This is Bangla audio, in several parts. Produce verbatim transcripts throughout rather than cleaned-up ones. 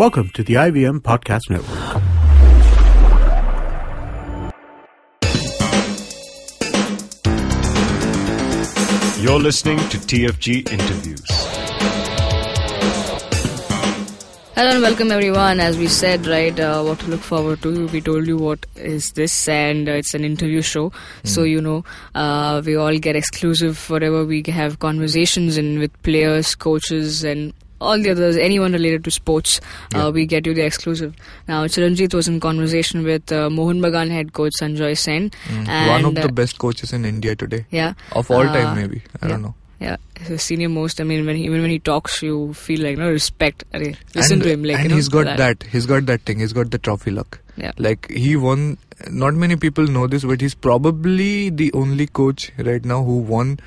Welcome to the I V M Podcast Network. You're listening to T F G Interviews. Hello and welcome everyone. As we said, right, uh, what to look forward to. We told you what is this, and uh, it's an interview show. Mm. So, you know, uh, we all get exclusive whatever we have conversations in with players, coaches and all the others, anyone related to sports, yeah. uh, we get you the exclusive. Now, Chiranjit was in conversation with uh, Mohun Bagan head coach Sanjoy Sen. Mm. And one of uh, the best coaches in India today. Yeah. Of all uh, time, maybe. I yeah. don't know. Yeah, the senior most. I mean, when he, even when he talks, you feel like, no, respect. Listen and, to him. Like, and you know, he's got that. that. He's got that thing. He's got the trophy luck. Yeah. Like, he won. Not many people know this, but he's probably the only coach right now who won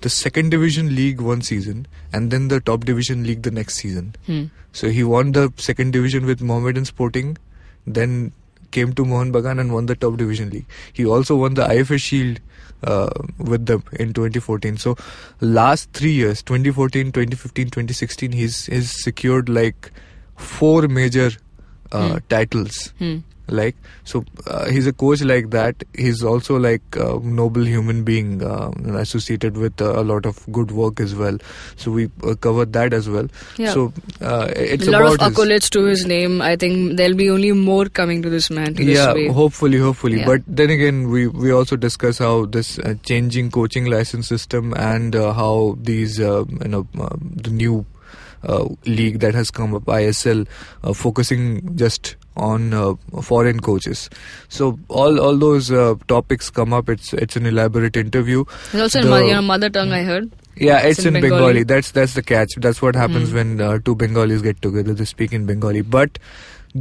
the second division league one season and then the top division league the next season. Hmm. So he won the second division with Mohammedan Sporting, then came to Mohun Bagan and won the top division league. He also won the I F A Shield uh, with them in twenty fourteen. So last three years, twenty fourteen, twenty fifteen, twenty sixteen, he's, he's secured like four major uh, hmm. titles. Hmm. Like, so uh, he's a coach like that. He's also like a noble human being, uh, associated with uh, a lot of good work as well. So we uh, covered that as well. Yeah. So uh, it's a lot about of accolades his, to his name. I think there'll be only more coming to this man. To this yeah, way. hopefully, hopefully. Yeah. But then again, we we also discuss how this uh, changing coaching license system and uh, how these uh, you know uh, the new Uh, league that has come up, I S L, uh, focusing just on uh, foreign coaches. So all all those uh, topics come up. It's it's an elaborate interview. It's also the, in your mother tongue, I heard. Yeah, it's, it's in, in Bengali. Bengali. That's that's the catch. That's what happens mm. when uh, two Bengalis get together. They speak in Bengali. But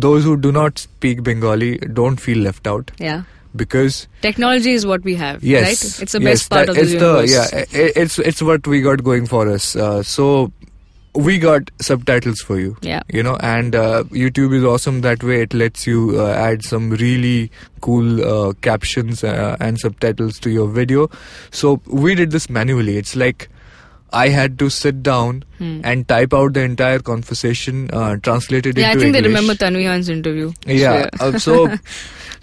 those who do not speak Bengali don't feel left out. Yeah. Because technology is what we have, yes, right? It's the yes, best part that, of the universe. The, yeah, it, it's it's what we got going for us. Uh, so. We got subtitles for you, yeah. you know, and uh, YouTube is awesome that way. It lets you uh, add some really cool uh, captions uh, and subtitles to your video. So we did this manually. It's like I had to sit down hmm. and type out the entire conversation, uh, translated yeah, into English. Yeah, I think English. They remember Tanvi Hans' interview. Yeah, uh, so...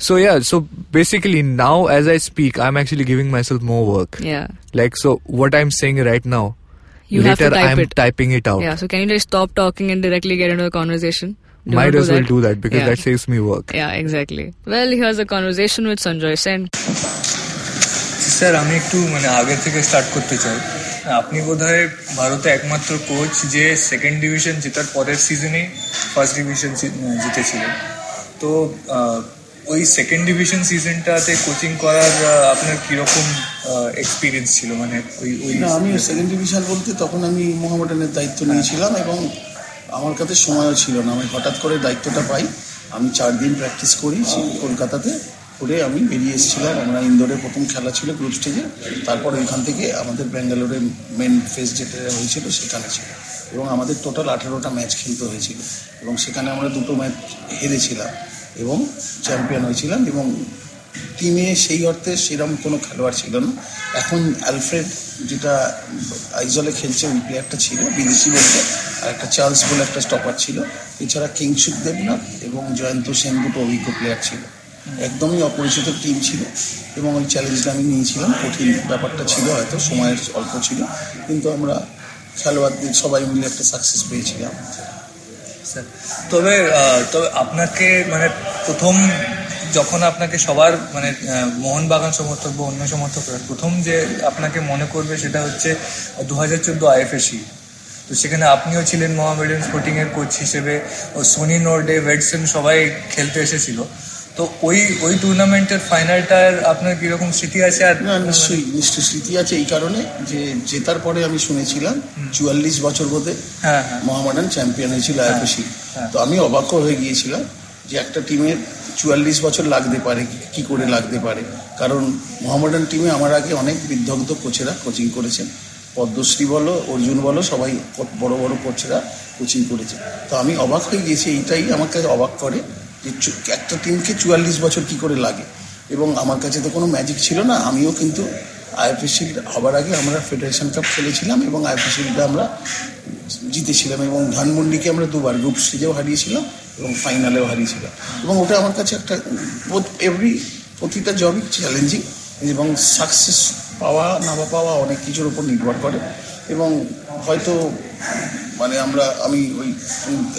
So yeah, so basically now as I speak, I'm actually giving myself more work. Yeah. Like, so what I'm saying right now, You Later, have to type I'm it. typing it out. Yeah, so can you just stop talking and directly get into the conversation? Do Might as well do that because yeah. that saves me work. Yeah, exactly. Well, here's a conversation with Sanjoy Sen. Sir, I have to start from আপনি বোধহয় ভারতে একমাত্র কোচ যে সেকেন্ড ডিভিশন জেতার পরের সিজনে ফার্স্ট ডিভিশন জিতেছিলেন তো ওই সেকেন্ড ডিভিশন সিজনটাতে কোচিং করার আপনার কিরকম এক্সপিরিয়েন্স ছিল মানে ওই ওই না আমি সেকেন্ড ডিভিশন বলতে তখন আমি মোহামেডানের দায়িত্ব নিয়েছিলাম এবং আমার কাছে সময়ও ছিল না আমি হঠাৎ করে দায়িত্বটা পাই আমি চার দিন প্র্যাকটিস করি কলকাতাতে করে আমি বেরিয়ে এসেছিলাম আমরা ইন্দোরে প্রথম খেলা ছিল গ্রুপ স্টেজে তারপর ওইখান থেকে আমাদের ব্যাঙ্গালোরে মেন ফেস যেটা হয়েছিল সেখানে ছিল এবং আমাদের টোটাল আঠেরোটা ম্যাচ খেলতে হয়েছিল এবং সেখানে আমরা দুটো ম্যাচ হেরেছিলাম এবং চ্যাম্পিয়ন হয়েছিলাম এবং টিমে সেই অর্থে সেরকম কোনো খেলোয়াড় ছিল না এখন অ্যালফ্রেড যেটা আইজলে খেলছে ওই প্লেয়ারটা ছিল বিদেশি বলতে আর একটা চার্লস বলে একটা স্টপার ছিল এছাড়া কিংশুক দেবনাথ এবং জয়ন্ত সেন দুটো অভিজ্ঞ প্লেয়ার ছিল একদমই অপরিচিত টিম ছিল এবং ওই চ্যালেঞ্জটা আমি নিয়েছিলাম কঠিন ব্যাপারটা ছিল হয়তো সময়ের অল্প ছিল কিন্তু আমরা খেলোয়াড়দের সবাই মিলে একটা সাকসেস পেয়েছিলাম তবে তবে আপনাকে মানে প্রথম যখন আপনাকে সবার মানে মোহনবাগান সমর্থক বা অন্য সমর্থকরা প্রথম যে আপনাকে মনে করবে সেটা হচ্ছে দু হাজার চোদ্দো আইএফএ শিল্ড তো সেখানে আপনিও ছিলেন মোহামেডান স্পোর্টিংয়ের কোচ হিসেবে ও সোনি নর্ডে ওয়েডসন সবাই খেলতে এসেছিল তো ওই ওই টুর্নামেন্টের ফাইনালটার আপনার কীরকম স্মৃতি আছে আর নিশ্চয়ই নিশ্চয়ই স্মৃতি আছে এই কারণে যে জেতার পরে আমি শুনেছিলাম চুয়াল্লিশ বছর বোধে হ্যাঁ মোহামেডান চ্যাম্পিয়ন হয়েছিল আইএফএ শিল্ড তো আমি অবাক হয়ে গিয়েছিলাম যে একটা টিমের চুয়াল্লিশ বছর লাগতে পারে কি করে লাগতে পারে কারণ মোহামেডান টিমে আমার আগে অনেক বিদগ্ধ কোচেরা কোচিং করেছেন পদ্মশ্রী বলো অর্জুন বলো সবাই বড় বড় কোচেরা কোচিং করেছে তো আমি অবাক হয়ে গিয়েছি এইটাই আমাকে অবাক করে যে একটা টিমকে চুয়াল্লিশ বছর কি করে লাগে এবং আমার কাছে তো কোনো ম্যাজিক ছিল না আমিও কিন্তু আইএফএ শিল্ড হওয়ার আগে আমরা ফেডারেশন কাপ খেলেছিলাম এবং আইএফএ শিল্ডটা আমরা জিতেছিলাম এবং ধানমন্ডিকে আমরা দুবার গ্রুপ স্টেজেও হারিয়েছিলাম এবং ফাইনালেও হারিয়েছিলাম। এবং ওটা আমার কাছে একটা এভরি প্রতিটা জবই চ্যালেঞ্জিং এবং সাকসেস পাওয়া না পাওয়া অনেক কিছুর উপর নির্ভর করে। এবং হয়তো মানে আমরা আমি ওই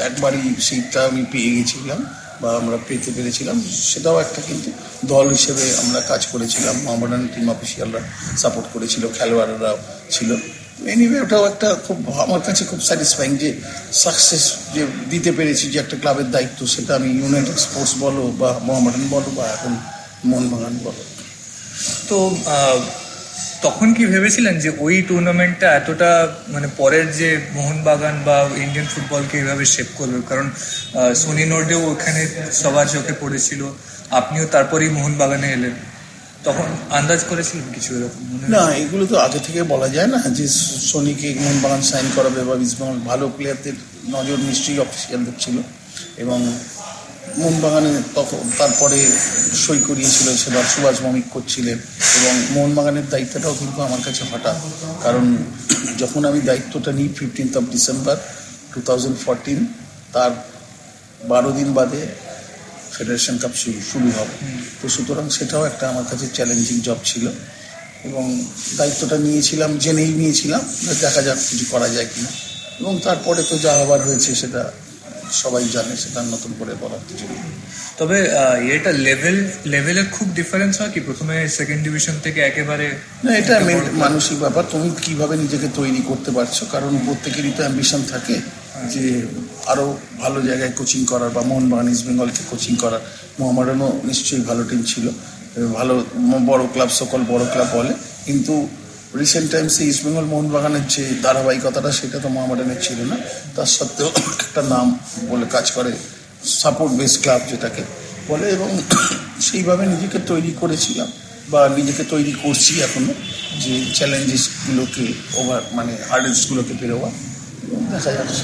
একবারই সিটটা আমি পেয়ে গেছিলাম বা আমরা পেতে পেরেছিলাম, সেটাও একটা কিন্তু দল হিসেবে আমরা কাজ করেছিলাম, মোহামেডান টিম অফিসিয়ালরা সাপোর্ট করেছিল, খেলোয়াড়রা ছিল। এনিওয়ে ওটাও একটা খুব আমার কাছে খুব স্যাটিসফাইং যে সাকসেস যে দিতে পেরেছি, যে একটা ক্লাবের দায়িত্ব, সেটা আমি ইউনাইটেড স্পোর্টস বলো বা মোহামেডান বলো বা এখন মোহনবাগান বলো। তো তখন কি ভেবেছিলেন যে ওই টুর্নামেন্টটা এতটা মানে পরের যে মোহনবাগান বা ইন্ডিয়ান ফুটবলকে এইভাবে শেপ করবে? কারণ সোনি নোর্ডেও ওখানে সবার চোখে পড়েছিল, আপনিও তারপরেই মোহনবাগানে এলেন, তখন আন্দাজ করেছিলেন কিছু এরকম? না, এগুলো তো আগে থেকে বলা যায় না যে সোনিকে মোহনবাগান সাইন করাবে বা ইস্টবেঙ্গল। ভালো প্লেয়ারদের নজর নিশ্চয়ই অফিসিয়ালদের ছিল এবং মোহনবাগানে তখন তারপরে সই করিয়েছিল সেবার সুভাষ ভৌমিক করছিলেন এবং মোহনবাগানের দায়িত্বটাও কিন্তু আমার কাছে হঠাৎ। কারণ যখন আমি দায়িত্বটা নিই fifteenth of December two thousand fourteen, তার বারো দিন বাদে ফেডারেশন কাপ শুরু শুরু হবে। তো সুতরাং সেটাও একটা আমার কাছে চ্যালেঞ্জিং জব ছিল এবং দায়িত্বটা নিয়েছিলাম, জেনেই নিয়েছিলাম দেখা যাক কিছু করা যায় কিনা। এবং তারপরে তো যা আবার হয়েছে সেটা সবাই জানে, সেটা নতুন করে বলার কিছু। তবে এটা লেভেল লেভেলের খুব ডিফারেন্স হয় কি প্রথমে সেকেন্ড ডিভিশন থেকে একেবারে? না, এটা মানসিক ব্যাপার, তুমি কিভাবে নিজেকে তৈরি করতে পারছো। কারণ প্রত্যেকেরই তো অ্যাম্বিশন থাকে যে আরও ভালো জায়গায় কোচিং করার বা মোহনবাগান ইস্টবেঙ্গলকে কোচিং করার। মোহামেডানও নিশ্চয়ই ভালো টিম ছিল, ভালো বড় ক্লাব, সকল বড় ক্লাব বলে, কিন্তু রিসেন্ট টাইমসে ইস্টবেঙ্গল মোহনবাগানের যে ধারাবাহিকতাটা সেটা তো মোহামেডানের ছিল না। তার সত্ত্বেও একটা নাম বলে কাজ করে, সাপোর্ট বেস ক্লাব যেটাকে বলে, এবং সেইভাবে নিজেকে তৈরি করেছিলাম বা নিজেকে তৈরি করছি এখনও, যে চ্যালেঞ্জেসগুলোকে ওভার মানে হার্ডেস্টগুলোকে পেরোয়া দেখা যাচ্ছে।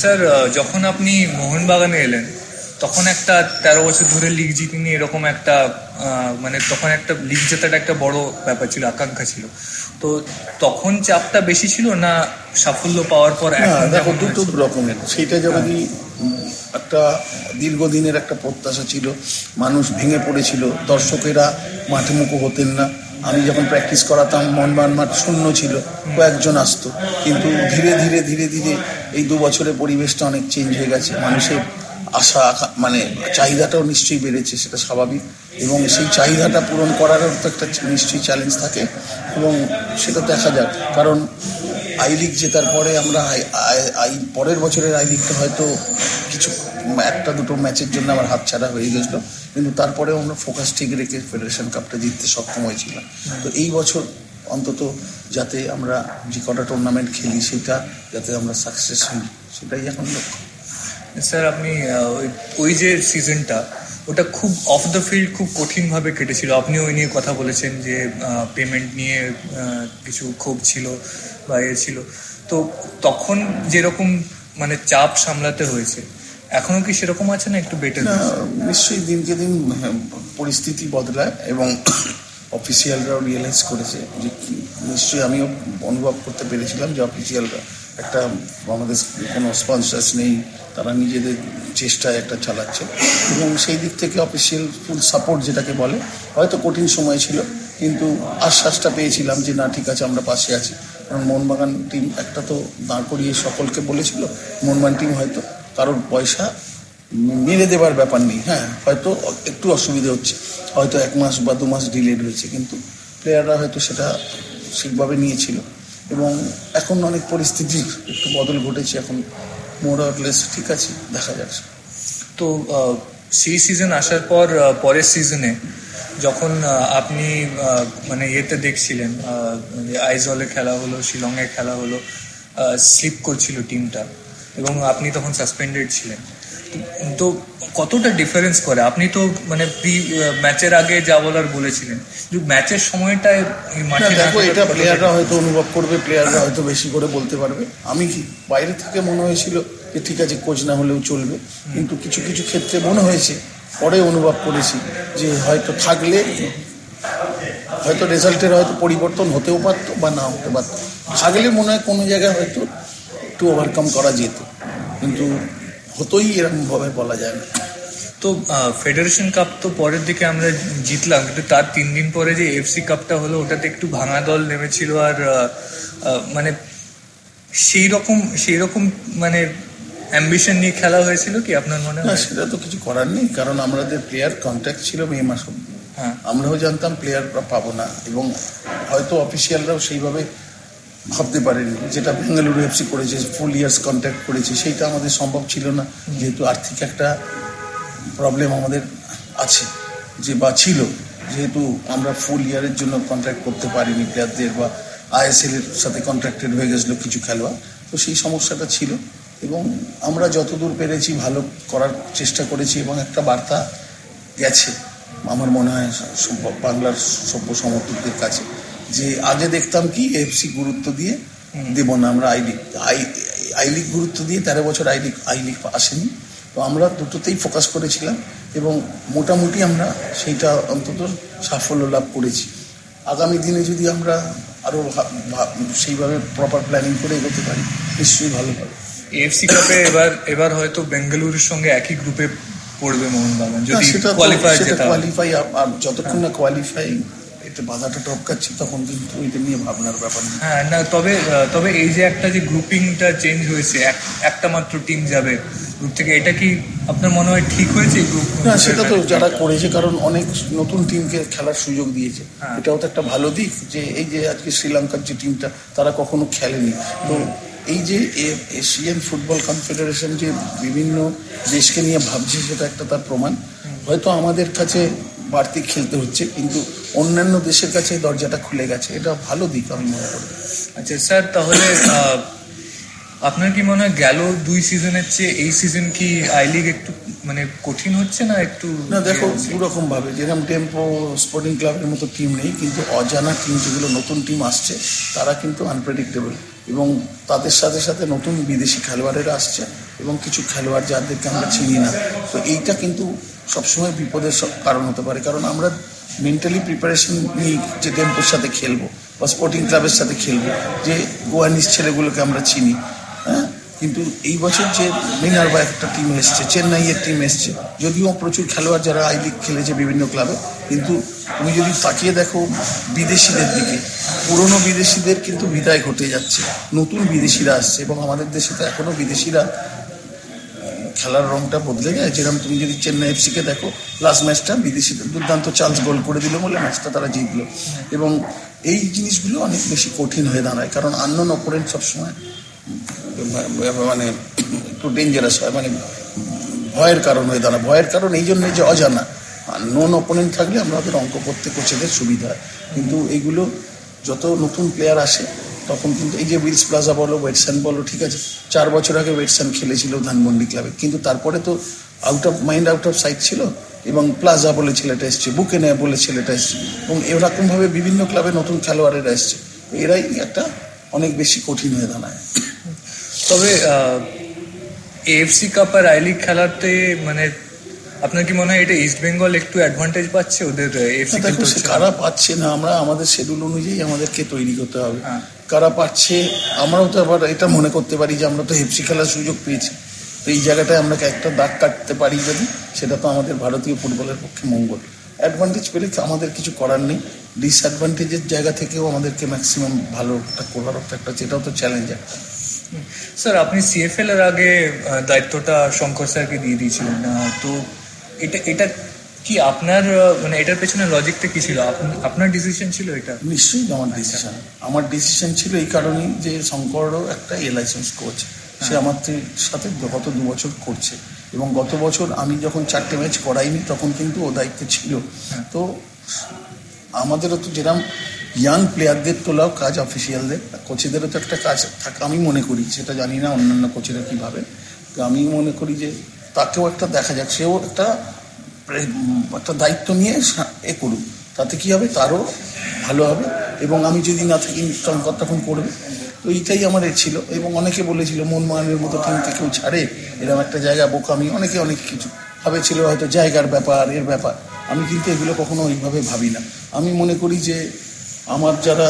স্যার, যখন আপনি মোহনবাগানে এলেন তখন একটা তেরো বছর ধরে লিগ জিতিনি এরকম একটা মানে তখন একটা লিগ জেতাটা একটা বড় ব্যাপার ছিল, আকাঙ্ক্ষা ছিল। তো তখন চাপটা বেশি ছিল না সাফল্য পাওয়ার পর? দুটো রকমের। সেটা যখন একটা দীর্ঘদিনের একটা প্রত্যাশা ছিল, মানুষ ভেঙে পড়েছিল, দর্শকেরা মাঠে মুখো হতেন না। আমি যখন প্র্যাকটিস করাতাম মনবান মাঠ শূন্য ছিল, কয়েকজন আসতো, কিন্তু ধীরে ধীরে ধীরে ধীরে এই দু বছরে পরিবেশটা অনেক চেঞ্জ হয়ে গেছে। মানুষের আশা মানে চাহিদাটাও নিশ্চয়ই বেড়েছে, সেটা স্বাভাবিক, এবং সেই চাহিদাটা পূরণ করারও তো একটা নিশ্চয়ই চ্যালেঞ্জ থাকে এবং সেটা দেখা যাক। কারণ আই লিগ জেতার পরে আমরা আই পরের বছরের আই লিগটা হয়তো কিছু একটা দুটো ম্যাচের জন্য আমার হাতছাড়া হয়ে গেছিলো, কিন্তু তারপরেও আমরা ফোকাস ঠিক রেখে ফেডারেশন কাপটা জিততে সক্ষম হয়েছিলাম। তো এই বছর অন্তত যাতে আমরা যে কটা টুর্নামেন্ট খেলি সেটা যাতে আমরা সাকসেস হই, সেটাই এখন লক্ষ্য। স্যার, আপনি ওই যে সিজনটা ওটা খুব অফ দ্য ফিল্ড খুব কঠিনভাবে কেটেছিল, আপনি ওই নিয়ে কথা বলেছেন যে পেমেন্ট নিয়ে কিছু ক্ষোভ ছিল বা এ ছিল। তো তখন যেরকম মানে চাপ সামলাতে হয়েছে এখনও কি সেরকম আছে না একটু বেটার? নিশ্চয়ই দিনকে দিন পরিস্থিতি বদলায় এবং অফিসিয়ালরাও রিয়েলাইজ করেছে যে নিশ্চয়ই আমিও অনুভব করতে পেরেছিলাম যে অফিসিয়ালরা একটা আমাদের কোনো স্পন্সার্স নেই, তারা নিজেদের চেষ্টায় একটা চালাচ্ছে এবং সেই দিক থেকে অফিসিয়াল ফুল সাপোর্ট যেটাকে বলে। হয়তো কঠিন সময় ছিল কিন্তু আশ্বাসটা পেয়েছিলাম যে না ঠিক আছে আমরা পাশে আছি। কারণ মোহনবাগান টিম একটা তো দাঁড় করিয়ে সকলকে বলেছিল মোহনবাগান টিম হয়তো কারোর পয়সা মেরে দেওয়ার ব্যাপার নেই, হ্যাঁ হয়তো একটু অসুবিধে হচ্ছে, হয়তো এক মাস বা দু মাস ডিলেড হয়েছে, কিন্তু প্লেয়াররা হয়তো সেটা ঠিকভাবে নিয়েছিল এবং এখন অনেক পরিস্থিতির একটু বদল ঘটেছে, এখন মোর অর লেস ঠিক আছে, দেখা যাচ্ছে। তো সেই সিজন আসার পর পরের সিজনে যখন আপনি মানে ইয়েতে দেখছিলেন আইজলে খেলা হলো, শিলংয়ে খেলা হলো, স্লিপ করছিল টিমটা এবং আপনি তখন সাসপেন্ডেড ছিলেন, তো কতটা ডিফারেন্স করে? আপনি তো মানে প্রি ম্যাচের আগে যা বলার বলেছিলেন যে ম্যাচের সময়টায় মাঠে দেখো, এটা প্লেয়াররা হয়তো অনুভব করবে, প্লেয়াররা হয়তো বেশি করে বলতে পারবে। আমি বাইরে থেকে মনে হয়েছিল যে ঠিক আছে কোচ না হলেও চলবে, কিন্তু কিছু কিছু ক্ষেত্রে মনে হয়েছে পরে অনুভব করেছি যে হয়তো থাকলে হয়তো রেজাল্টের হয়তো পরিবর্তন হতেও পারতো বা না হতে পারতো, ছাগলে মনে হয় কোনো জায়গায় হয়তো একটু ওভারকাম করা যেত, কিন্তু হতোই এরকমভাবে বলা যায় না। তো ফেডারেশন কাপ তো পরের দিকে আমরা জিতলাম, কিন্তু তার তিন দিন পরে যে এফসি কাপটা হলো ওটাতে একটু ভাঙা দল নেমেছিল, আর মানে সেই রকম সেই রকম মানে অ্যাম্বিশন নিয়ে খেলা হয়েছিল কি আপনার মনে হয়? সেটা তো কিছু করার নেই, কারণ আমাদের প্লেয়ার কন্ট্রাক্ট ছিল মে মাস অব্দি, হ্যাঁ আমরাও জানতাম প্লেয়াররা পাবো না, এবং হয়তো অফিসিয়ালরাও সেইভাবে ভাবতে পারেনি। যেটা বেঙ্গালুরু এফসি করেছে, ফুল ইয়ার্স কন্ট্রাক্ট করেছে, সেইটা আমাদের সম্ভব ছিল না, যেহেতু আর্থিক একটা প্রবলেম আমাদের আছে যে বা ছিল, যেহেতু আমরা ফুল ইয়ারের জন্য কন্ট্রাক্ট করতে পারিনি প্লেয়ারদের, বা আইএসএল এর সাথে কন্ট্রাক্টেড হয়ে গেছিলো কিছু খেলোয়াড়, তো সেই সমস্যাটা ছিল। এবং আমরা যতদূর পেরেছি ভালো করার চেষ্টা করেছি, এবং একটা বার্তা গেছে আমার মনে হয় বাংলার সভ্য সমর্থকদের কাছে, যে আগে দেখতাম কি এফসি গুরুত্ব দিয়ে দেব না, আমরা I league I I league গুরুত্ব দিয়ে তেরো বছর আই লিগ আই লিগ আসেনি, তো আমরা দুটোতেই ফোকাস করেছিলাম এবং মোটামুটি আমরা সেইটা অন্তত সাফল্য লাভ করেছি। আগামী দিনে যদি আমরা আরও সেইভাবে প্রপার প্ল্যানিং করে এগোতে পারি নিশ্চয়ই ভালো হবে। এএফসি কাপে এবার এবার হয়তো বেঙ্গালুরুর সঙ্গে একই গ্রুপে পড়বে মোহনবাগান, যদি কোয়ালিফাই যেটা কোয়ালিফাই যতক্ষণ না কোয়ালিফাই এটা বাধাটা টপকাচ্ছে তখন কিন্তু এটা নিয়ে ভাবনার ব্যাপার না। হ্যাঁ না, তবে তবে এই যে একটা যে গ্রুপিংটা চেঞ্জ হয়েছে, একটা মাত্র টিম যাবে গ্রুপ থেকে, এটা কি আপনার মনে হয় ঠিক হয়েছে গ্রুপ? না সেটা তো যারা করেছে, কারণ অনেক নতুন টিমকে খেলার সুযোগ দিয়েছে, এটাও তো একটা ভালো দিক, যে এই যে আজকে শ্রীলঙ্কার যে টিমটা তারা কখনো খেলেনি, তো এই যে এশিয়ান ফুটবল কনফেডারেশন যে বিভিন্ন দেশকে নিয়ে ভাবছে সেটা একটা তার প্রমাণ। হয়তো আমাদের কাছে বাড়তি খেলতে হচ্ছে, কিন্তু অন্যান্য দেশের কাছে দরজাটা খুলে গেছে, এটা ভালো দিক আমি মনে করি। আচ্ছা স্যার, তাহলে আপনার কি মনে হয় গেল দুই সিজনের চেয়ে এই সিজন কি আই লিগ একটু মানে কঠিন হচ্ছে না একটু? না দেখো দুরকম ভাবে, যেরকম টেম্পো স্পোর্টিং ক্লাবের মতো টিম নেই, কিন্তু অজানা টিম যেগুলো নতুন টিম আসছে তারা কিন্তু আনপ্রেডিক্টেবল, এবং তাদের সাথে সাথে নতুন বিদেশি খেলোয়াড়েরা আসছে এবং কিছু খেলোয়াড় যাদেরকে আমরা চিনি না, তো এইটা কিন্তু সবসময় বিপদের কারণ হতে পারে, কারণ আমরা মেন্টালি প্রিপারেশন নিই যে টেম্পোর সাথে খেলবো বা স্পোর্টিং ক্লাবের সাথে খেলবো, যে গোয়ানিস ছেলেগুলোকে আমরা চিনি, হ্যাঁ কিন্তু এই বছর যে মিনারবা একটা টিম এসছে, চেন্নাইয়ের টিম এসছে, যদিও প্রচুর খেলোয়াড় যারা আই লিগ খেলেছে বিভিন্ন ক্লাবে, কিন্তু তুমি যদি তাকিয়ে দেখো বিদেশিদের দিকে, পুরনো বিদেশিদের কিন্তু বিদায় ঘটে যাচ্ছে, নতুন বিদেশিরা আসছে, এবং আমাদের দেশে তো এখনও বিদেশিরা খেলার রঙটা বদলে যায়। যেরকম তুমি যদি চেন্নাই এফসিকে দেখো, লাস্ট ম্যাচটা বিদেশিদের দুর্দান্ত চান্স গোল করে দিল বলে ম্যাচটা তারা জিতলো, এবং এই জিনিসগুলো অনেক বেশি কঠিন হয়ে দাঁড়ায়, কারণ আননোন অপোনেন্ট সবসময় মানে একটু ডেঞ্জারাস হয়, মানে ভয়ের কারণ হয়ে দাঁড়ায়, ভয়ের কারণ এই জন্যে যে অজানা, আর নন অপোনেন্ট থাকলে আমাদের অঙ্ক করতে কোচেদের সুবিধা হয়, কিন্তু এইগুলো যত নতুন প্লেয়ার আসে তখন কিন্তু এই যে উইলস প্লাজা বলো ওয়েটসান বলো, ঠিক আছে চার বছর আগে ওয়েটসান খেলেছিল ধানমন্ডি ক্লাবে, কিন্তু তারপরে তো out of mind out of sight ছিল, এবং প্লাজা বলে ছেলেটা এসছে, বুকে নেয় বলে ছেলেটা এসছে, এবং এরকমভাবে বিভিন্ন ক্লাবে নতুন খেলোয়াড়েরা এসছে, এরাই একটা অনেক বেশি কঠিন হয়ে দাঁড়ায়। তবে এএফসি কাপ আর আই লিগ খেলাতে মানে আপনার কি মনে হয় এটা ইস্ট বেঙ্গল একটু অ্যাডভান্টেজ পাচ্ছে ওদের? এএফসি কারা পাচ্ছে না, আমরা আমাদের শিডিউল অনুযায়ী আমাদেরকে তৈরি করতে হবে, কারা পাচ্ছে আমরাও তো আবার এটা মনে করতে পারি যে আমরা তো এএফসি খেলার সুযোগ পেয়েছি, তো এই জায়গাটায় আমরা একটা দাগ কাটতে পারি যদি, সেটা তো আমাদের ভারতীয় ফুটবলের পক্ষে মঙ্গল। অ্যাডভান্টেজ পেলে আমাদের কিছু করার নেই, ডিসঅ্যাডভান্টেজের জায়গা থেকেও আমাদেরকে ম্যাক্সিমাম ভালো করার একটা, সেটাও তো চ্যালেঞ্জ একটা। স্যার আপনি সিএফএল এর আগে দায়িত্বটা শঙ্কর স্যারকে দিয়ে দিয়েছিলেন, তো এটা এটা কি আপনার মানে এটার পেছনে লজিকটা কি ছিল, আপনার ডিসিশন ছিল এটা? নিশ্চয়ই আমার ডিসিশন আমার ডিসিশন ছিল এই কারণেই যে শঙ্করও একটা এ লাইসেন্স কোচ, সে আমার সাথে গত দু বছর করছে, এবং গত বছর আমি যখন চারটে ম্যাচ করাইনি তখন কিন্তু ও দায়িত্বে ছিল, তো আমাদেরও তো যেরকম ইয়াং প্লেয়ারদের তোলাও কাজ অফিসিয়ালদের, কোচেদেরও তো একটা কাজ থাকা আমি মনে করি, সেটা জানি না অন্যান্য কোচেরা কীভাবে, তো আমি মনে করি যে তাকেও একটা দেখা যাক, সেও একটা একটা দায়িত্ব নিয়ে এ করুক, তাতে কী হবে তারও ভালো হবে, এবং আমি যদি না থাকি সংকট তখন করবে, তো এইটাই আমার এ ছিল। এবং অনেকে বলেছিল মনমানের মতো টিমকে কেউ ছাড়ে, এরকম একটা জায়গা বোকামি, অনেকে অনেক কিছু ভাবেছিল হয়তো জায়গার ব্যাপার এর ব্যাপার, আমি কিন্তু এগুলো কখনো ওইভাবে ভাবি না, আমি মনে করি যে আমার যারা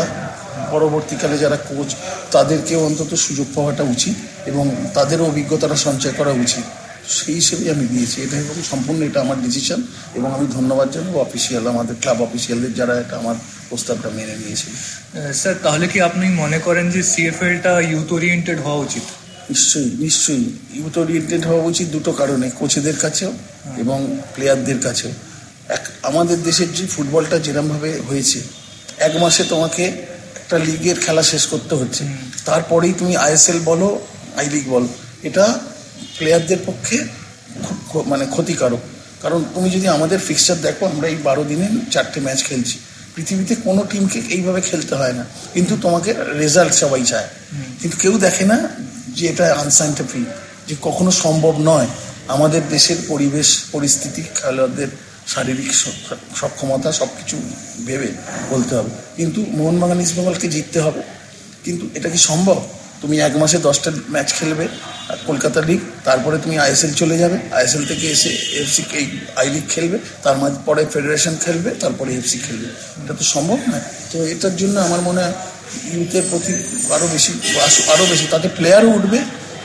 পরবর্তীকালে যারা কোচ তাদেরকেও অন্তত সুযোগ পাওয়াটা উচিত এবং তাদেরও অভিজ্ঞতাটা সঞ্চয় করা উচিত, সেই হিসেবেই আমি দিয়েছি। এটা এবং সম্পূর্ণ এটা আমার ডিসিশন এবং আমি ধন্যবাদ জানাবো অফিসিয়াল আমাদের ক্লাব অফিসিয়ালদের যারা এটা আমার প্রস্তাবটা মেনে নিয়েছে। স্যার, তাহলে কি আপনি মনে করেন যে সিএফএলটা ইউথ ওরিয়েন্টেড হওয়া উচিত? নিশ্চয়ই নিশ্চয়ই ইউথ ওরিয়েন্টেড হওয়া উচিত, দুটো কারণে, কোচেদের কাছেও এবং প্লেয়ারদের কাছেও। এক, আমাদের দেশের যে ফুটবলটা যেরমভাবে হয়েছে, এক মাসে তোমাকে একটা লিগের খেলা শেষ করতে হচ্ছে, তারপরেই তুমি আইএসএল বলো আই লিগ বলো, এটা প্লেয়ারদের পক্ষে খুব মানে ক্ষতিকারক। কারণ তুমি যদি আমাদের ফিক্সচার দেখো, আমরা এই বারো দিনে চারটে ম্যাচ খেলছি, পৃথিবীতে কোনো টিমকে এইভাবে খেলতে হয় না, কিন্তু তোমাকে রেজাল্ট সবাই চায়, কিন্তু কেউ দেখে না যে এটা আনসাইন্টিফিক, যে কখনো সম্ভব নয়। আমাদের দেশের পরিবেশ পরিস্থিতি খেলোয়াড়দের শারীরিক সক্ষমতা সব কিছু ভেবে বলতে হবে, কিন্তু মোহনবাগান ইস্ট বেঙ্গলকে জিততে হবে, কিন্তু এটা কি সম্ভব? তুমি এক মাসে দশটা ম্যাচ খেলবে কলকাতা লিগ, তারপরে তুমি আইএসএল চলে যাবে, আইএসএল থেকে এসে এফসি এই আই লিগ খেলবে, তার মাঝে পরে ফেডারেশন খেলবে, তারপরে এফসি খেলবে, এটা তো সম্ভব না। তো এটার জন্য আমার মনে হয় ইউথের প্রতি আরও বেশি আরও বেশি তাতে প্লেয়ারও উঠবে,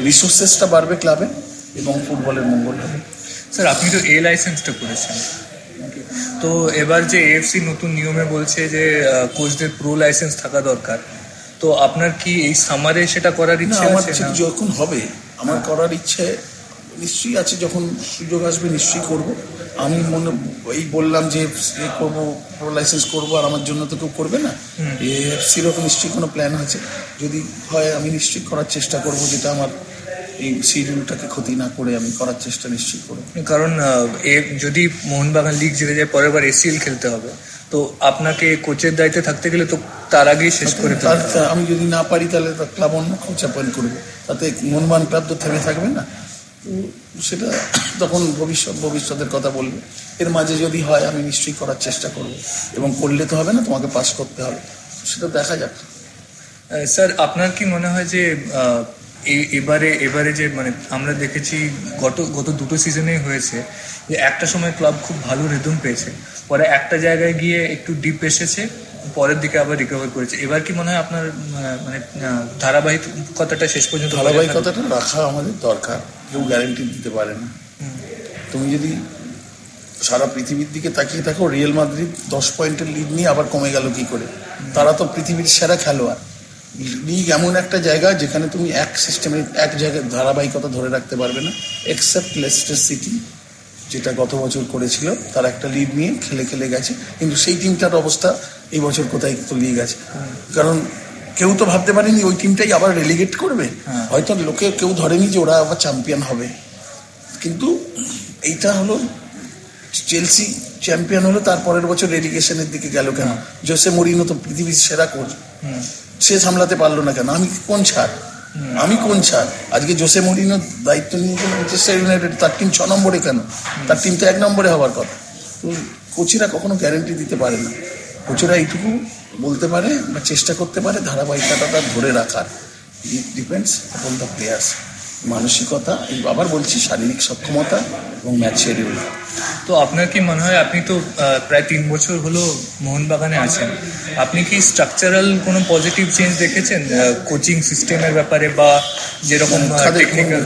রিসোর্সেসটা বাড়বে ক্লাবে এবং ফুটবলের মঙ্গল হবে। স্যার, আপনি তো এ লাইসেন্সটা করেছেন, তো এবার যে এএফসি নতুন নিয়মে বলছে যে কোচদের প্রো লাইসেন্স থাকা দরকার, তো আপনার কি এই সামারে সেটা করার ইচ্ছে আছে? যখন হবে আমার করার ইচ্ছে নিশ্চয়ই আছে, যখন সুযোগ আসবে নিশ্চয়ই করব। আমি মনে এই বললাম যে করবো প্রো লাইসেন্স করবো, আর আমার জন্য তো কেউ করবে না। এএফসির ওরকম নিশ্চয়ই কোনো প্ল্যান আছে, যদি হয় আমি নিশ্চয়ই করার চেষ্টা করব, যেটা আমার এই সিডিউলটাকে ক্ষতি না করে আমি করার চেষ্টা নিশ্চয়ই করব। কারণ যদি মোহনবাগান লিগ জিতে যায়, পরের বার এসিএল খেলতে হবে, তো আপনাকে কোচের দায়িত্বে থাকতে গেলে তো তার আগেই শেষ করে ফেলতে। আমি যদি না পারি তাহলে ক্লাব অন্য কোচ অ্যাপয়েন্ট করবো, তাতে মোহনবাগান ক্লাব তো থেমে থাকবে না, তো সেটা তখন ভবিষ্যৎ ভবিষ্যতের কথা বলবো। এর মাঝে যদি হয় আমি নিশ্চয়ই করার চেষ্টা করব, এবং করলে তো হবে না, তোমাকে পাস করতে হবে, সেটা দেখা যাক। স্যার, আপনার কি মনে হয় যে এবারে এবারে যে মানে আমরা দেখেছি গত গত দুটো সিজনেই হয়েছে যে একটা সময় ক্লাব খুব ভালো রিদম পেয়েছে, পরে একটা জায়গায় গিয়ে একটু ডিপ এসেছে, পরের দিকে আবার রিকভার করেছে, এবার কি মনে হয় আপনার মানে ধারাবাহিকতাটা শেষ পর্যন্ত ধারাবাহিকতাটা রাখা আমাদের দরকার? কেউ গ্যারান্টি দিতে পারে না। তুমি যদি সারা পৃথিবীর দিকে তাকিয়ে থাকো, রিয়াল মাদ্রিদ দশ পয়েন্টের লিড নিয়ে আবার কমে গেল কি করে? তারা তো পৃথিবীর সেরা খেলোয়াড়। লিগ এমন একটা জায়গা যেখানে তুমি এক সিস্টেমে এক জায়গায় ধারাবাহিকতা ধরে রাখতে পারবে না, এক্সেপ্ট লেস্টার সিটি, যেটা গত বছর করেছিল, তারা একটা লিড নিয়ে খেলে খেলে গেছে, কিন্তু সেই টিমটার অবস্থা এই বছর কোথায় তো লিগ আছে। কারণ কেউ তো ভাবতে পারেনি ওই টিমটাই আবার রেলিগেট করবে, হয়তো লোকে কেউ ধরেনি যে ওরা আবার চ্যাম্পিয়ন হবে, কিন্তু এইটা হলো চেলসি চ্যাম্পিয়ন হলো, তার পরের বছর রেলিগেশনের দিকে গেল কেন? জোসে মরিনো তো পৃথিবীর সেরা কোচ, সে সামলাতে পারলো না কেন? আমি কোন ছাড় আমি কোন ছাড় আজকে জোসে মরিনো দায়িত্ব নিয়ে ম্যানচেস্টার ইউনাইটেড, তার টিম ছ নম্বরে কেন? তার টিম তো এক নম্বরে হওয়ার কথা। তো কোচেরা কখনো গ্যারেন্টি দিতে পারে না, কোচেরা এইটুকু বলতে পারে বা চেষ্টা করতে পারে ধারাবাহিকতাটা ধরে রাখার। It depends on the players, মানসিকতা, আবার বলছি শারীরিক সক্ষমতা এবং ম্যাচ শেডিউল। তো আপনার কি মনে হয়, আপনি তো প্রায় তিন বছর হলো মোহনবাগানে আছেন, আপনি কি স্ট্রাকচারাল কোনো পজিটিভ চেঞ্জ দেখেছেন কোচিং সিস্টেমের ব্যাপারে? বা যেরকম টেকনিক্যাল,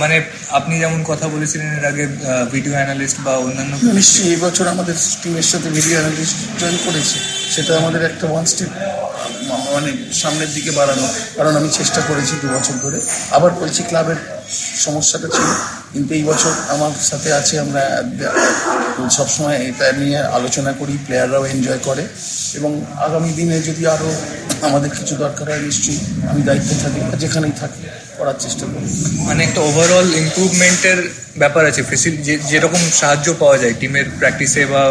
মানে আপনি যেমন কথা বলেছিলেন এর আগে ভিডিও অ্যানালিস্ট বা অন্যান্য, নিশ্চয়ই এই বছর আমাদের টিমের সাথে ভিডিও অ্যানালিস্ট জয়েন করেছে, সেটা আমাদের একটা ওয়ান স্টেপ মানে সামনের দিকে বাড়ানো। কারণ আমি চেষ্টা করেছি দু বছর ধরে, আবার বলছি ক্লাবের সমস্যাটা ছিল, কিন্তু এই বছর আমার সাথে আছে, আমরা সবসময় এটা নিয়ে আলোচনা করি, প্লেয়াররাও এনজয় করে, এবং আগামী দিনে যদি আরও আমাদের কিছু দরকার হয় নিশ্চয়ই আমি দায়িত্বে থাকি বা যেখানেই থাকি করার চেষ্টা করি। মানে একটা ওভারঅল ইমপ্রুভমেন্টের ব্যাপার আছে, যেরকম সাহায্য পাওয়া যায় টিমের প্র্যাকটিসে বা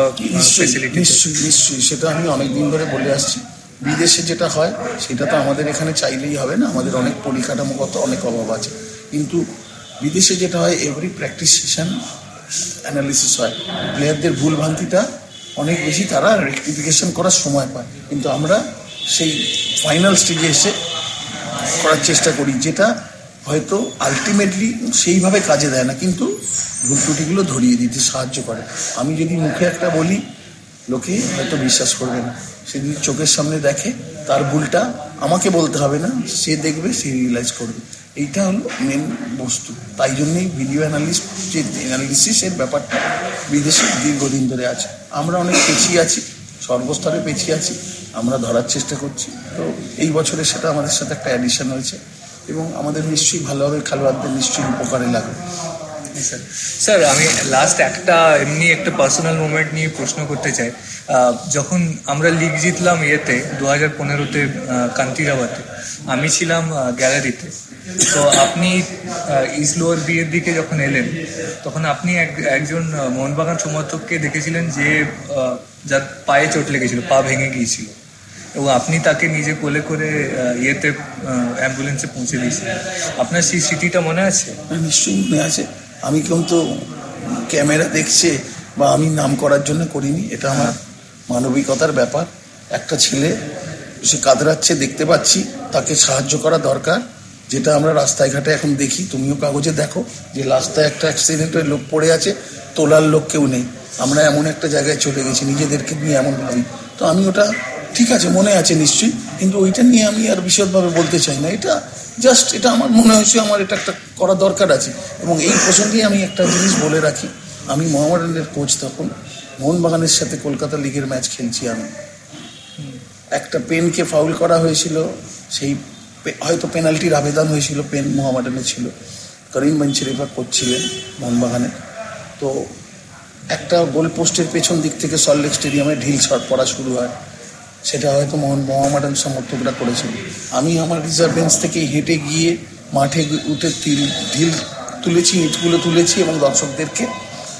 ফেসিলিটি। নিশ্চয়ই নিশ্চয়ই সেটা আমি অনেক দিন ধরে বলে আসছি। বিদেশে যেটা হয় সেটা তো আমাদের এখানে চাইলেই হবে না, আমাদের অনেক পরিকাঠামোগত অনেক অভাব আছে, কিন্তু বিদেশে যেটা হয় এভরি প্র্যাকটিস সেশন অ্যানালিসিস হয়, প্লেয়ারদের ভুল ভ্রান্তিটা অনেক বেশি, তারা রেকটিফিকেশন করার সময় পায়, কিন্তু আমরা সেই ফাইনাল স্টেজে এসে করার চেষ্টা করি, যেটা হয়তো আলটিমেটলি সেইভাবে কাজে দেয় না, কিন্তু ভুল ত্রুটিগুলো ধরিয়ে দিতে সাহায্য করে। আমি যদি মুখে একটা বলি লোকই হয়তো বিশ্বাস করবে না, সে যদি চোখের সামনে দেখে তার ভুলটা আমাকে বলতে হবে না, সে দেখবে, সে রিয়েলাইজ করবে। এইটা হলো মেন বস্তু। তাই জন্যই ভিডিও অ্যানালিস্ট যে অ্যানালিসিসের ব্যাপারটা বিদেশে দীর্ঘদিন ধরে আছে। আমরা অনেক পেছিয়ে আছি, সর্বস্তরে পেছিয়ে আছি, আমরা ধরার চেষ্টা করছি। তো এই বছরে সেটা আমাদের সাথে একটা অ্যাডিশন হয়েছে এবং আমাদের নিশ্চয়ই ভালোভাবে খেলোয়াড়দের নিশ্চয়ই উপকারে লাগবে। স্যার স্যার আমি লাস্ট একটা এমনি একটা পার্সোনাল মোমেন্ট নিয়ে প্রশ্ন করতে চাই। যখন আমরা লিগ জিতলাম ইয়েতে দু হাজার পনেরোতে কান্তিরাবাতে, আমি ছিলাম গ্যালারিতে। তো আপনি ইসলোর বিয়ের দিকে যখন এলেন তখন আপনি একজন মোহনবাগান সমর্থককে দেখেছিলেন যে যার পায়ে চোট লেগেছিল, পা ভেঙে গিয়েছিল, এবং আপনি তাকে নিজে কোলে করে ইয়েতে অ্যাম্বুলেন্সে পৌঁছে দিয়েছিলেন। আপনার সেই স্মৃতিটা মনে আছে? নিশ্চয়ই মনে আছে। আমি কিন্তু ক্যামেরা দেখছে বা আমি নাম করার জন্য করিনি, এটা আমার মানবিকতার ব্যাপার। একটা ছেলে সে কাঁদরাচ্ছে, দেখতে পাচ্ছি, তাকে সাহায্য করা দরকার। যেটা আমরা রাস্তায় ঘাটে এখন দেখি, তুমিও কাগজে দেখো যে রাস্তায় একটা অ্যাক্সিডেন্টের লোক পড়ে আছে, তোলার লোক কেউ নেই। আমরা এমন একটা জায়গায় চলে গেছি নিজেদেরকে নিয়ে এমন ভাবি। তো আমি ওটা ঠিক আছে মনে আছে নিশ্চয়ই, কিন্তু ওইটা নিয়ে আমি আর বিশদভাবে বলতে চাই না। এটা জাস্ট এটা আমার মনে হয়েছে আমার এটা একটা করা দরকার আছে। এবং এই প্রসঙ্গে আমি একটা জিনিস বলে রাখি, আমি মোহামেডানের কোচ তখন, মোহনবাগানের সাথে কলকাতা লিগের ম্যাচ খেলছি আমি। একটা পেনকে ফাউল করা হয়েছিল, সেই হয়তো পেনাল্টির আবেদন হয়েছিল, পেন মোহামেডানের ছিল, করিম বঞ্চিরেফা কোচ ছিলেন মোহনবাগানের। তো একটা গোল পোস্টের পেছন দিক থেকে সল্টলেক স্টেডিয়ামে ঢিল শট পড়া শুরু হয়, সেটা হয়তো মোহন মোহামেডান সমর্থকরা করেছিল। আমি আমার রিজার্ভ বেঞ্চ থেকে হেঁটে গিয়ে মাঠে উঠে তিল ঢিল তুলেছি, ইটগুলো তুলেছি এবং দর্শকদেরকে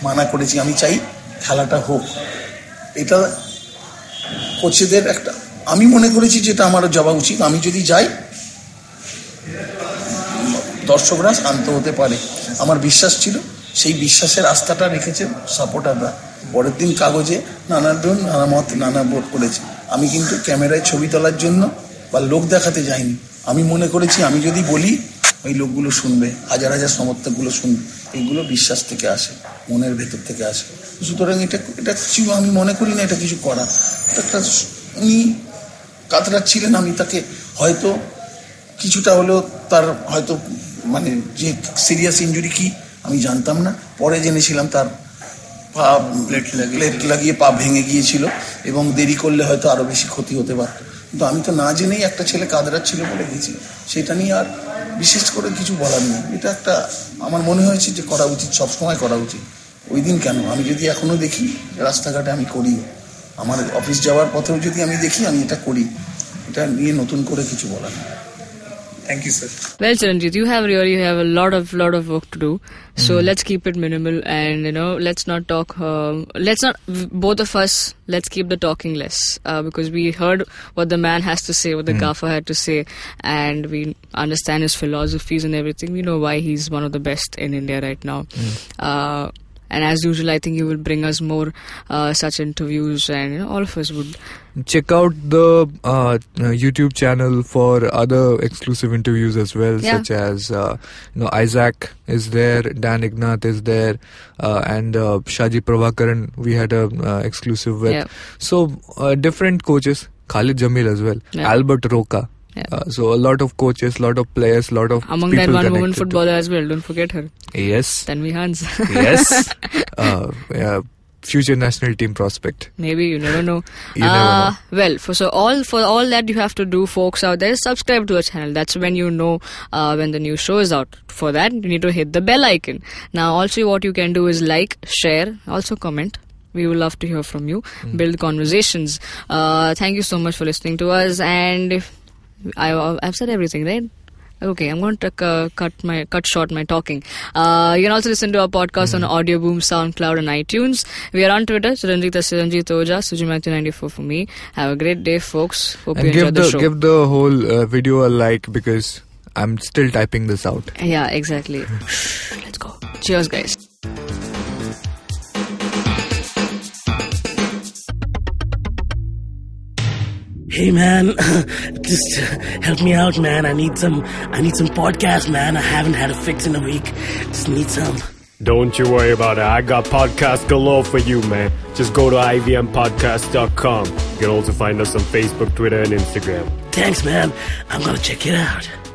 মানা করেছি। আমি চাই খেলাটা হোক। এটা কোচেদের একটা আমি মনে করেছি যেটা আমারও যাওয়া উচিত। আমি যদি যাই দর্শকরা শান্ত হতে পারে, আমার বিশ্বাস ছিল। সেই বিশ্বাসের আস্থাটা রেখেছে সাপোর্টাররা। পরের দিন কাগজে নানাজন নানা মত নানা ভোট করেছে। আমি কিন্তু ক্যামেরায় ছবি তোলার জন্য বা লোক দেখাতে যাইনি। আমি মনে করেছি আমি যদি বলি ওই লোকগুলো শুনবে, হাজার হাজার সমর্থকগুলো শুনবে। এইগুলো বিশ্বাস থেকে আসে, মনের ভেতর থেকে আসে। সুতরাং এটা এটা কিছু আমি মনে করি না এটা কিছু করা। একটা উনি কাতরাচ্ছিলেন, আমি তাকে হয়তো কিছুটা হলেও তার হয়তো মানে যে সিরিয়াস ইঞ্জুরি কি আমি জানতাম না, পরে জেনেছিলাম তার পা প্লেট লাগিয়ে লাগিয়ে পা ভেঙে গিয়েছিল এবং দেরি করলে হয়তো আরও বেশি ক্ষতি হতে পারত। কিন্তু আমি তো না জেনেই একটা ছেলে কাঁদরাচ্ছিল বলে গেছি, সেটা নিয়ে আর বিশেষ করে কিছু বলার নেই। এটা একটা আমার মনে হয়েছে যে করা উচিত, সবসময় করা উচিত। ওই দিন কেন, আমি যদি এখনও দেখি রাস্তাঘাটে আমি করি, আমার অফিস যাওয়ার পথেও যদি আমি দেখি আমি এটা করি। এটা নিয়ে নতুন করে কিছু বলার নেই। Thank you, sir. Well, Chiranjit, you have really you have a lot of lot of work to do. So mm-hmm. let's keep it minimal, and you know, let's not talk. Uh, let's not both of us. Let's keep the talking less, uh, because we heard what the man has to say, what the mm-hmm. gaffer had to say, and we understand his philosophies and everything. We know why he's one of the best in India right now. Mm-hmm. Uh, And as usual, I think you will bring us more uh, such interviews, and you know, all of us would. Check out the uh, YouTube channel for other exclusive interviews as well, yeah. such as uh, you know, Isaac is there, Dan Ignat is there, uh, and uh, Shaji Prabhakaran we had an uh, exclusive with. Yeah. So, uh, different coaches, Khalid Jameel as well, yeah. Albert Roca. Yeah. Uh, so a lot of coaches, lot of players, lot of among people that one woman footballer as well. Don't forget her. Yes, Tanvi Hans. yes, uh, yeah, future national team prospect. Maybe you never know. you uh, never know. Well, for so all for all that you have to do, folks out there, is subscribe to our channel. That's when you know uh, when the new show is out. For that, you need to hit the bell icon. Now, also what you can do is like, share, also comment. We would love to hear from you. Mm. Build conversations. Uh, thank you so much for listening to us, and. If I, I've said everything, right? Okay, I'm going to uh, cut my cut short my talking. Uh, you can also listen to our podcast mm-hmm. on AudioBoom, SoundCloud and iTunes. We are on Twitter, Chiranjit is Chiranjit Oja, Sujimathu ninety-four for me. Have a great day, folks. Hope and you enjoyed the, the show. Give the whole uh, video a like because I'm still typing this out. Yeah, exactly. Let's go. Cheers, guys. Hey man, just help me out man, I need some, I need some podcast man, I haven't had a fix in a week, just need some. Don't you worry about it. I got podcasts galore for you, man. Just go to I V M Podcast dot com. You can also find us on Facebook, Twitter, and Instagram. Thanks, man. I'm going to check it out.